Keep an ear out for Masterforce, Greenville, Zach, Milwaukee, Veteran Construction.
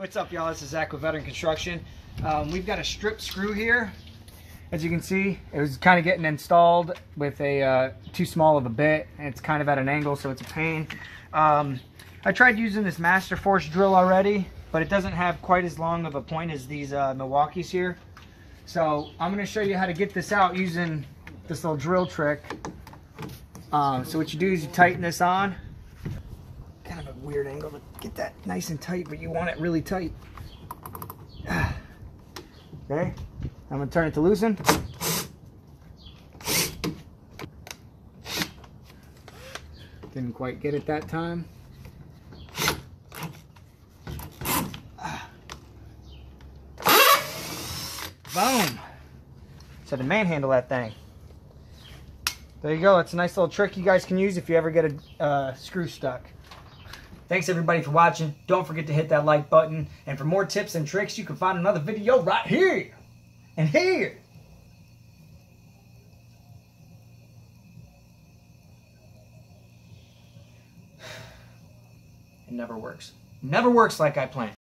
What's up, y'all? This is Zach with Veteran Construction. We've got a strip screw here. As you can see, it was kind of getting installed with a too small of a bit, and it's kind of at an angle, so it's a pain. I tried using this Masterforce drill already, but it doesn't have quite as long of a point as these Milwaukees here. So I'm going to show you how to get this out using this little drill trick. So what you do is you tighten this on. Kind of a weird angle to get that nice and tight, but you want it really tight. Okay, I'm gonna turn it to loosen. Didn't quite get it that time. Boom! So to manhandle that thing. There you go. It's a nice little trick you guys can use if you ever get a screw stuck. Thanks everybody for watching. Don't forget to hit that like button. And for more tips and tricks, you can find another video right here and here. It never works. Never works like I planned.